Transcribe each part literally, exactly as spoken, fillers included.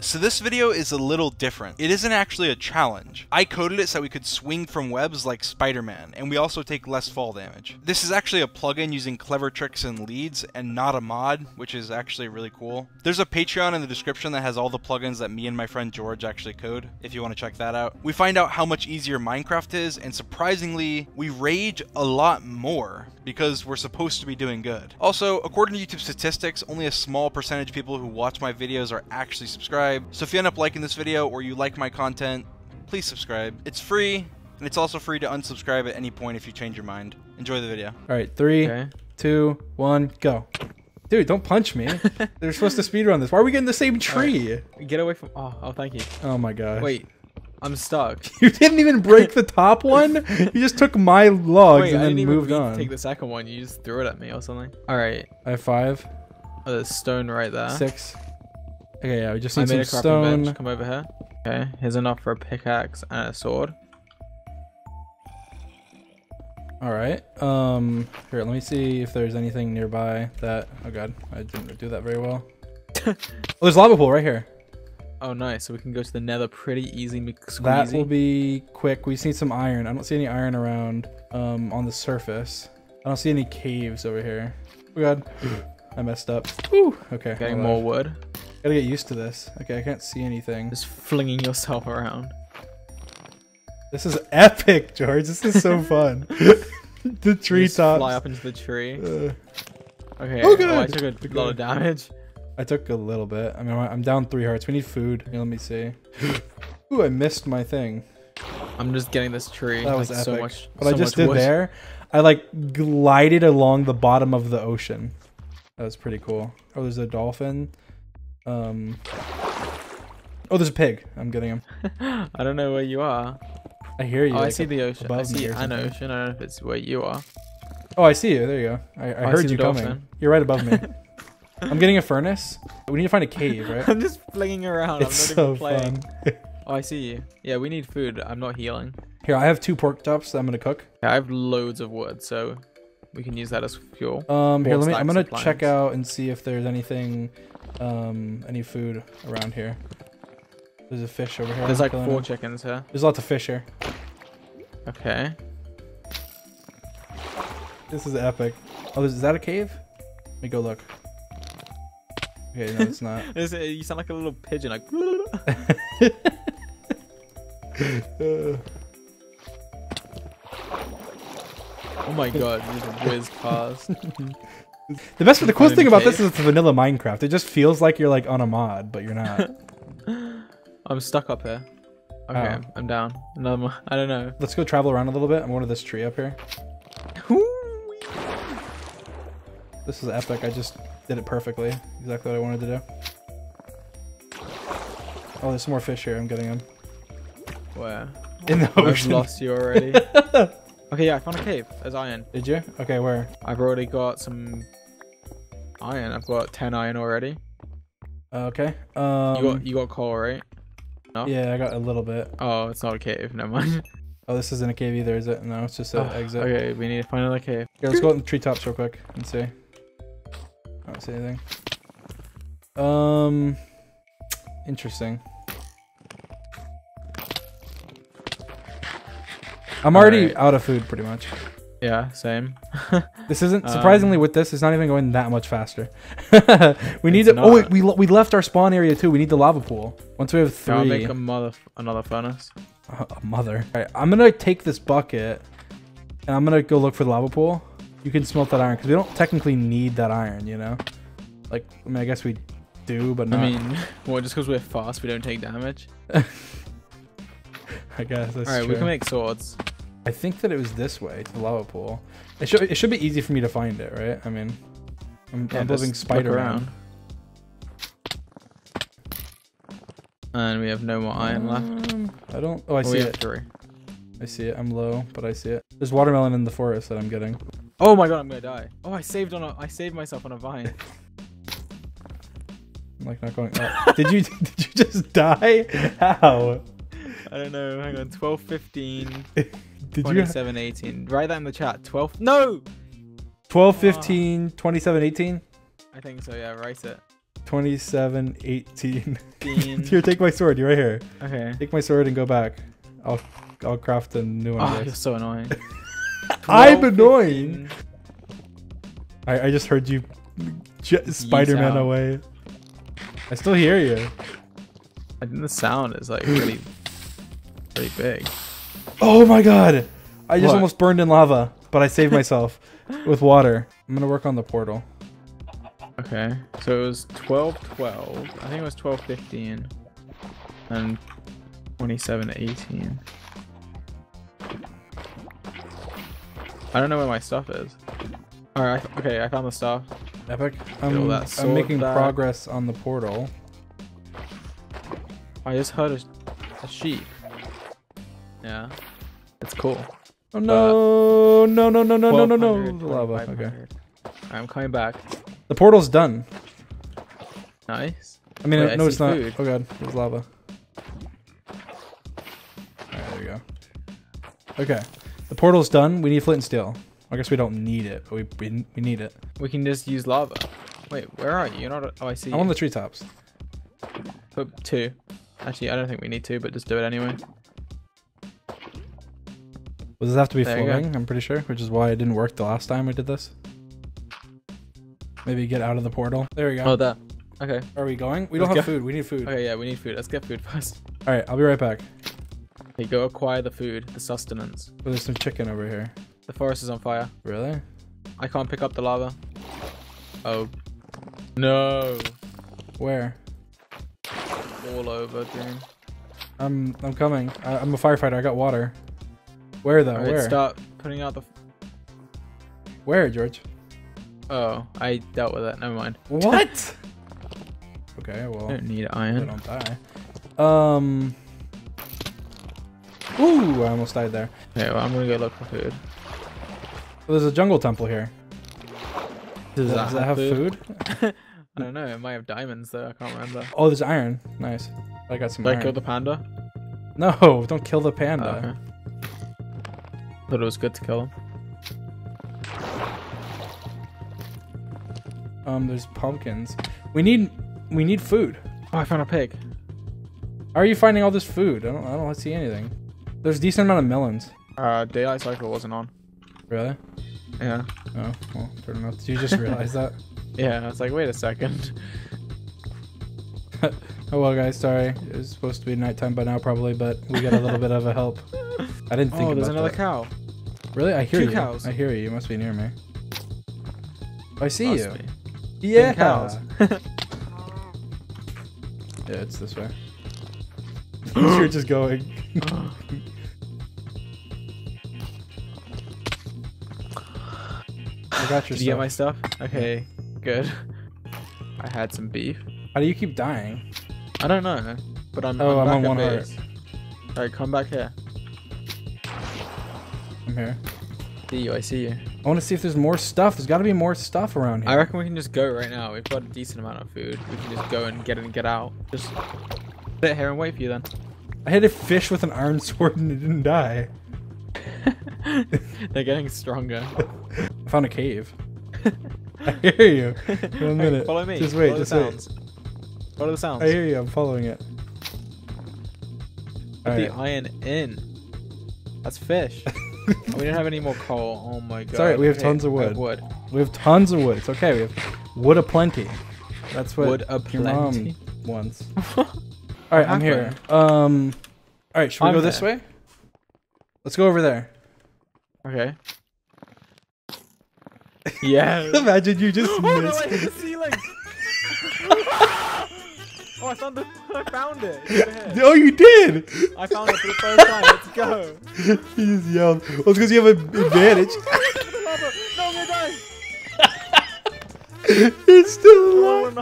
So this video is a little different. It isn't actually a challenge. I coded it so we could swing from webs like Spider-Man, and we also take less fall damage. This is actually a plugin using clever tricks and leads, and not a mod, which is actually really cool. There's a Patreon in the description that has all the plugins that me and my friend George actually code, if you want to check that out. We find out how much easier Minecraft is, and surprisingly, we rage a lot more, because we're supposed to be doing good. Also, according to YouTube statistics, only a small percentage of people who watch my videos are actually subscribed. So if you end up liking this video or you like my content, please subscribe. It's free, and it's also free to unsubscribe at any point if you change your mind. Enjoy the video. All right, three, okay. two, one, go. Dude, don't punch me. They're supposed to speedrun this. Why are we getting the same tree? Right. Get away from... Oh, oh, thank you. Oh my gosh. Wait, I'm stuck. You didn't even break the top one? You just took my logs Wait, and then moved on. I didn't even mean to take the second one. You just threw it at me or something. All right. I have five. Oh, there's stone right there. Six. Okay, yeah, we just need some stone. Bench. Come over here. Okay, here's enough for a pickaxe and a sword. All right. Um, here, let me see if there's anything nearby that. Oh god, I didn't do that very well. Oh, there's a lava pool right here. Oh nice. So we can go to the Nether pretty easy. Squeezy. That will be quick. We just need some iron. I don't see any iron around. Um, on the surface. I don't see any caves over here. Oh god, I messed up. Woo. Okay. Getting more wood. Gotta get used to this. Okay, I can't see anything. Just flinging yourself around. This is epic, George. This is so fun. The tree tops. Fly up into the tree. Uh. Okay. Oh, God. Oh, I took a good. lot of damage. I took a little bit. I mean, I'm down three hearts. We need food. Here, let me see. Ooh, I missed my thing. I'm just getting this tree. That was like, epic. So much, what so I just did wood. there, I like glided along the bottom of the ocean. That was pretty cool. Oh, there's a dolphin. Um. Oh, there's a pig. I'm getting him. I don't know where you are. I hear you. Oh, like I see the ocean. I see an ocean. I don't know if it's where you are. Oh, I see you. There you go. I, I oh, heard I you coming. Dolphin. You're right above me. I'm getting a furnace. We need to find a cave, right? I'm just flinging around. It's I'm not so even playing. Fun. Oh, I see you. Yeah, we need food. I'm not healing. Here, I have two pork chops that I'm gonna cook. Yeah, I have loads of wood, so we can use that as fuel. Um, here, let me. I'm gonna check out and see if there's anything. Um, any food around here. There's a fish over here. There's like four chickens here. There's lots of fish here. Okay. This is epic. Oh, is that a cave? Let me go look. Okay, no, it's not. You sound like a little pigeon, like. Oh my god, you just whizzed past. The best, the coolest thing about this is it's vanilla Minecraft. It just feels like you're like on a mod, but you're not. I'm stuck up here. Okay, oh. I'm down. Another one. I don't know. Let's go travel around a little bit. I'm going to this tree up here. This is epic. I just did it perfectly. Exactly what I wanted to do. Oh, there's some more fish here. I'm getting them. Where? In the ocean. I've lost you already. Okay, yeah, I found a cave. There's iron. Did you? Okay, where? I've already got some iron. I've got ten iron already. Okay. Um, you got you got coal, right? No? Yeah, I got a little bit. Oh, it's not a cave. Never mind. Oh, this isn't a cave either, is it? No, it's just an oh, exit. Okay, we need to find another cave. Okay, let's go out in the treetops real quick and see. I don't see anything. Um, interesting. I'm already right. out of food, pretty much. Yeah, same. This isn't surprisingly um, with this. It's not even going that much faster. we need to. Not. Oh, wait, we we left our spawn area too. We need the lava pool. Once we have three. I'll make a mother another furnace. Uh, a mother. All right, I'm gonna take this bucket, and I'm gonna go look for the lava pool. You can smelt that iron because we don't technically need that iron, you know. Like, I mean, I guess we do, but not. I mean, well, just because we're fast, we don't take damage. I guess. That's All right, true. We can make swords. I think that it was this way to the lava pool. It should it should be easy for me to find it, right? I mean, I'm, yeah, I'm building spider around. And we have no more iron um, left. I don't. Oh, I oh, see it. Three. I see it. I'm low, but I see it. There's watermelon in the forest that I'm getting. Oh my god, I'm gonna die. Oh, I saved on a. I saved myself on a vine. I'm like not going up. Did you? Did you just die? How? I don't know. Hang on. twelve, fifteen. Did twenty-seven, you have... eighteen. Write that in the chat. twelve. No! twelve, fifteen, oh. twenty-seven, eighteen? I think so, yeah. Write it. twenty-seven, eighteen. Here, take my sword. You're right here. Okay. Take my sword and go back. I'll I'll craft a new one. Oh, you're so annoying. I'm annoying. I I just heard you, Spiderman away. I still hear you. I think the sound is like really, really big. Oh my god! I just what? almost burned in lava, but I saved myself with water. I'm gonna work on the portal. Okay, so it was twelve twelve. I think it was twelve fifteen and twenty-seven eighteen. I don't know where my stuff is. All right, okay, I found the stuff. Epic. I'm, that I'm making back. progress on the portal. I just heard a, a sheep. Yeah, it's cool. Oh no! But no! No! No! No! No! No! No! Lava. Okay. I'm coming back. The portal's done. Nice. I mean, Wait, I, no, I it's not. Food. Oh god, there's lava. Alright, there we go. Okay, the portal's done. We need flint and steel. I guess we don't need it, but we, we we need it. We can just use lava. Wait, where are you? You're not. Oh, I see. I'm you. on the treetops. Put two. Actually, I don't think we need to, but just do it anyway. Well, this have to be there floating? I'm pretty sure, which is why it didn't work the last time we did this. Maybe get out of the portal. There we go. Oh, that. Okay. Are we going? We Let's don't have go. food. We need food. Okay, yeah, we need food. Let's get food first. All right, I'll be right back. Hey, go acquire the food, the sustenance. Oh, there's some chicken over here. The forest is on fire. Really? I can't pick up the lava. Oh. No. Where? All over, dude. I'm, I'm coming. I, I'm a firefighter. I got water. Where though? Right, Where? Start putting out the. Where, George? Oh, I dealt with that. Never mind. What? Okay, well. I don't need iron. I don't die. Um. Ooh, I almost died there. Okay, well, I'm gonna go look for food. Well, there's a jungle temple here. Does, does, that, does that have food? food? I don't know. It might have diamonds though. I can't remember. Oh, there's iron. Nice. I got some. Did iron. I kill the panda? No, don't kill the panda. Oh, okay. Thought it was good to kill him. Um, there's pumpkins. We need, we need food. Oh, I found a pig. How are you finding all this food? I don't, I don't see anything. There's a decent amount of melons. Uh, daylight cycle wasn't on. Really? Yeah. Oh, well, fair enough. Did you just realize that? Yeah, I was like, wait a second. Oh well, guys, sorry. It was supposed to be nighttime by now, probably, but we got a little bit of a help. I didn't think about that. Oh, there's another cow. Really? I hear you. Two cows. I hear you. You must be near me. Oh, I see you. Yeah. Cows. Yeah, it's this way. You're just going. I got your stuff. Did you get my stuff? Okay, good. I had some beef. How do you keep dying? I don't know, but I'm. Oh, I'm, I'm on one heart. All right, come back here. I'm here. See you, I see you. I want to see if there's more stuff. There's got to be more stuff around here. I reckon we can just go right now. We've got a decent amount of food. We can just go and get it and get out. Just sit here and wait for you then. I hit a fish with an iron sword and it didn't die. They're getting stronger. I found a cave. I hear you. One minute. Hey, follow me. Just wait, follow just wait. Sounds. Follow the sounds. I hear you. I'm following it. Put All the right. iron in. That's fish. Oh, we don't have any more coal. Oh my god. It's alright, we have okay. tons of wood. wood. We have tons of wood. It's okay. We have wood aplenty. That's what wood your mom wants. Alright, I'm here. Um, Alright, should we I'm go there. this way? Let's go over there. Okay. Yeah. Imagine you just oh, missed. No, I hit the ceiling. Oh, I found the. I found it. Oh, you did. I found it for the first time. Let's go. He just yelled. Well, it's because you have an advantage. No, I'm gonna die. It's still alive.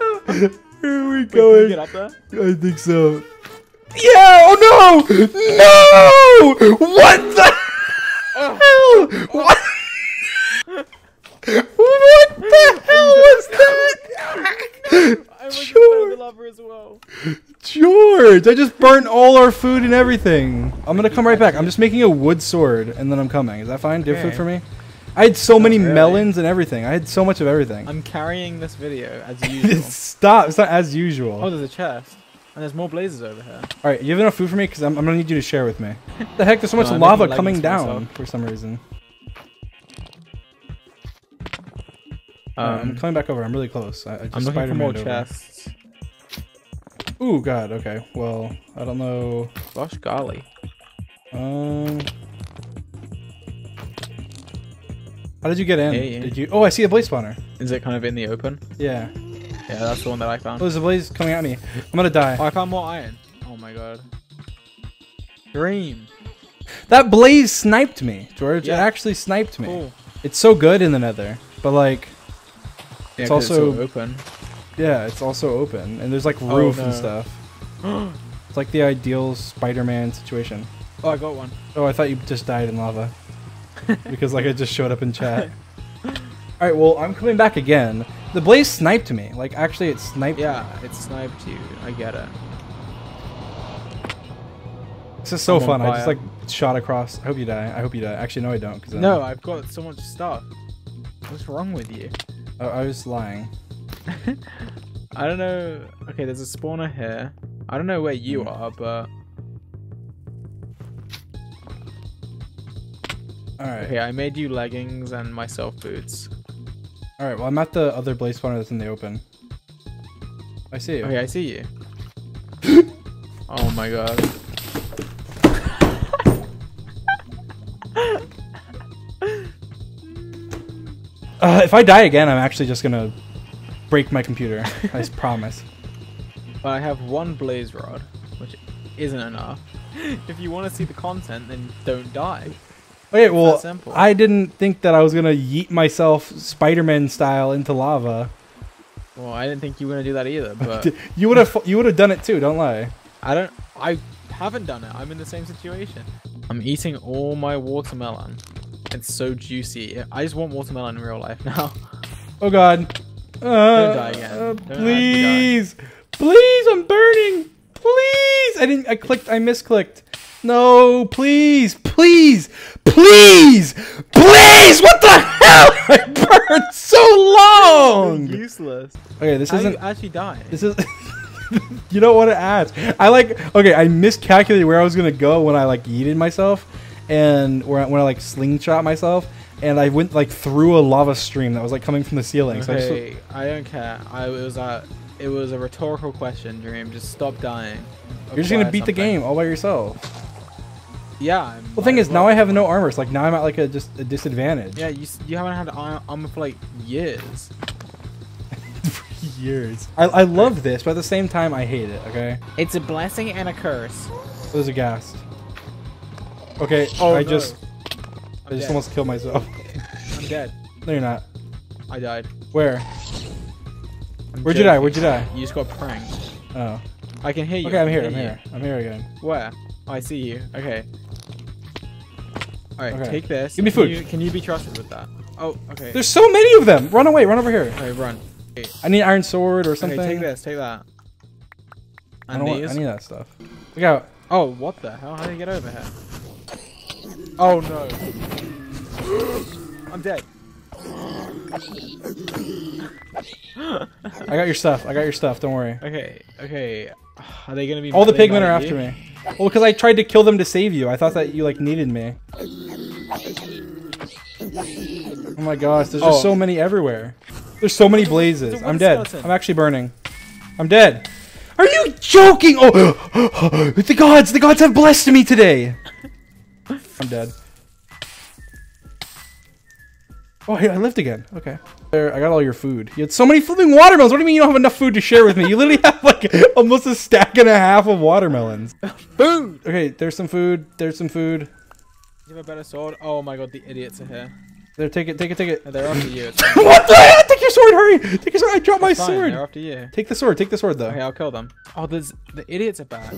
Oh, Here we Wait, going. Can we get up there? I think so. Yeah. Oh no! No! What the hell? Oh. What? What the hell was that? I was George. The lava as well. George, I just burnt all our food and everything. I'm gonna come right back. I'm just making a wood sword and then I'm coming. Is that fine? Do you have food for me? I had so oh, many really? melons and everything. I had so much of everything. I'm carrying this video as usual. Stop. It's not as usual. Oh, there's a chest. And there's more blazes over here. All right, you have enough food for me? Because I'm, I'm going to need you to share with me. What the heck? There's so much no, lava coming down myself. for some reason. Um, um, I'm coming back over. I'm really close. I, I just I'm looking for more over. chests. Ooh, God. Okay. Well, I don't know. Gosh, golly. Um... How did you get in? Yeah, yeah. Did you? Oh, I see a blaze spawner. Is it kind of in the open? Yeah. Yeah, that's the one that I found. Oh, there's a blaze coming at me. I'm gonna die. Oh, I found more iron. Oh my god. Dream. That blaze sniped me, George. Yeah. It actually sniped me. Cool. It's so good in the nether, but like, yeah, it's also it's open. Yeah, it's also open, and there's like roof oh, no. and stuff. It's like the ideal Spider-Man situation. Oh, I got one. Oh, I thought you just died in lava. Because like I just showed up in chat. Alright, well I'm coming back again. The blaze sniped me. Like actually it sniped yeah, me. Yeah, it sniped you. I get it. This is so someone fun. I just like it. shot across. I hope you die. I hope you die. Actually no I don't. Cause no, I'm... I've got so much stuff. What's wrong with you? Oh, I was lying. I don't know. Okay, there's a spawner here. I don't know where you mm. are, but... Alright. Okay, I made you leggings and myself boots. Alright, well I'm at the other blaze spawner that's in the open. I see you. Okay, I see you. Oh my god. uh, if I die again, I'm actually just gonna break my computer. I promise. But I have one blaze rod, which isn't enough. If you want to see the content, then don't die. Okay, well, I didn't think that I was going to yeet myself Spider-Man style into lava. Well, I didn't think you were going to do that either, but... you would have you would have done it too, don't lie. I don't... I haven't done it. I'm in the same situation. I'm eating all my watermelon. It's so juicy. I just want watermelon in real life now. Oh, God. Uh, don't die again. Uh, don't please. Die. Please, I'm burning. Please. I didn't... I clicked... I misclicked. No, please, please, please, please! What the hell? I burned so long. You're useless. Okay, this How isn't you actually die. This is. You don't want to ask. I like. Okay, I miscalculated where I was gonna go when I like yeeted myself, and where when I like slingshot myself, and I went like through a lava stream that was like coming from the ceiling. Okay, so I, just, I don't care. I it was a it was a rhetorical question, Dream. Just stop dying. You're just gonna beat something. the game all by yourself. Yeah. I'm well, the thing is, well, now I have no armor. So, like, now I'm at, like, a just a disadvantage. Yeah, you, you haven't had armor for, like, years. For years. I, I love this, but at the same time, I hate it, okay? It's a blessing and a curse. Oh, there's a ghast. Okay, oh, I no. just... I'm I just dead. almost killed myself. I'm dead. No, you're not. I died. Where? I'm Where'd joking. you die? Where'd you die? You just got pranked. Oh. I can hear you. Okay, I'm here. I'm here. I'm here again. Where? Oh, I see you. Okay. Alright, okay. Take this. Give me food. Can you, can you be trusted with that? Oh, okay. There's so many of them! Run away, run over here. Okay, run. Okay. I need an iron sword or something. Okay, take this, take that. And I, don't want, I need that stuff. Look out. Oh, what the hell? How do you get over here? Oh no. I'm dead. I got your stuff. I got your stuff. Don't worry. Okay, okay. Are they gonna be all the pigmen are after me? Well, because I tried to kill them to save you. I thought that you like needed me. Oh my gosh, there's oh. just so many everywhere. There's so many blazes. Dude, I'm dead. Skeleton? I'm actually burning. I'm dead. Are you joking? Oh, the gods! The gods have blessed me today. I'm dead. Oh, I lived again. Okay. There, I got all your food. You had so many flipping watermelons. What do you mean you don't have enough food to share with me? You literally have like almost a stack and a half of watermelons. Food! Okay, there's some food. There's some food. You have a better sword? Oh my god, the idiots are here. There, take it, take it, take it. Oh, they're after you. What the hell? Take your sword, hurry! Take your sword, I dropped my fine, sword! They're after you. Take the sword, take the sword though. Okay, I'll kill them. Oh, there's the idiots are back.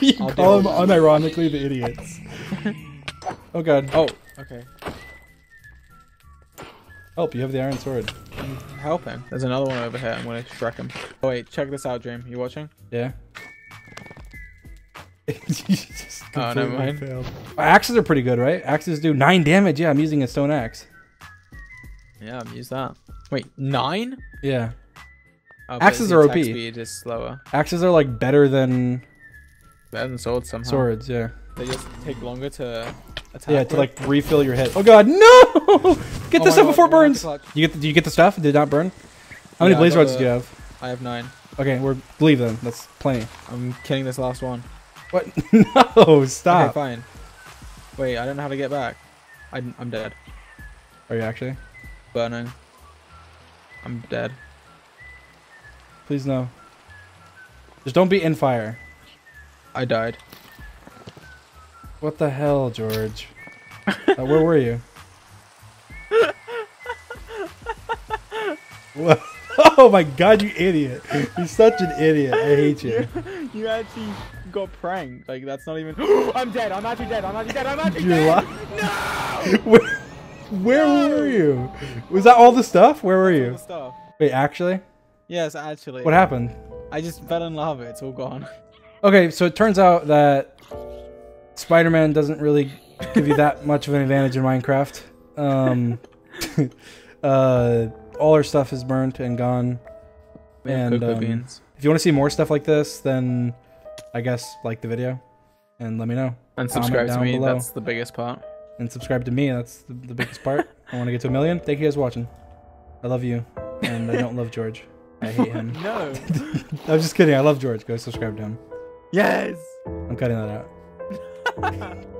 You I'll call them unironically the idiots. Oh god. Oh, okay. Help, you have the iron sword. I'm helping. There's another one over here. I'm gonna shrek him. Oh wait, check this out, Dream. You watching? Yeah. Oh, never mind. Failed. Axes are pretty good, right? Axes do nine damage. Yeah, I'm using a stone axe. Yeah, I've used that. Wait, nine? Yeah. Oh, axes are O P. Speed is slower. Axes are like better than. Better than swords somehow. Swords, yeah. They just take longer to attack. Yeah, to with. like refill your hit. Oh god, no! Get oh this stuff God, before it burns. You get? The, do you get the stuff? Did it not burn? How many yeah, blaze rods do you have? I have nine. Okay, we're leave them. That's plenty. I'm killing this last one. What? No! Stop. Okay, fine. Wait, I don't know how to get back. I, I'm dead. Are you actually? Burning. I'm dead. Please no. Just don't be in fire. I died. What the hell, George? uh, where were you? What? Oh my god, you idiot. You're such an idiot. I hate you. You, you actually got pranked. Like, that's not even. I'm dead. I'm actually dead. I'm actually dead. I'm actually You're dead. Li no! Where, where no! were you? Was that all the stuff? Where were you? All the stuff. Wait, actually? Yes, actually. What happened? I just fell in love. It's all gone. Okay, so it turns out that Spider-Man doesn't really give you that much of an advantage in Minecraft. Um, uh, all our stuff is burnt and gone. We have and cocoa um, beans. If you want to see more stuff like this, then I guess like the video and let me know. And subscribe to me. Below. That's the biggest part. And subscribe to me. That's the, the biggest part. I want to get to a million. Thank you guys for watching. I love you, and I don't love George. I hate him. No. I'm just kidding. I love George. Go subscribe to him. Yes! I'm cutting that out.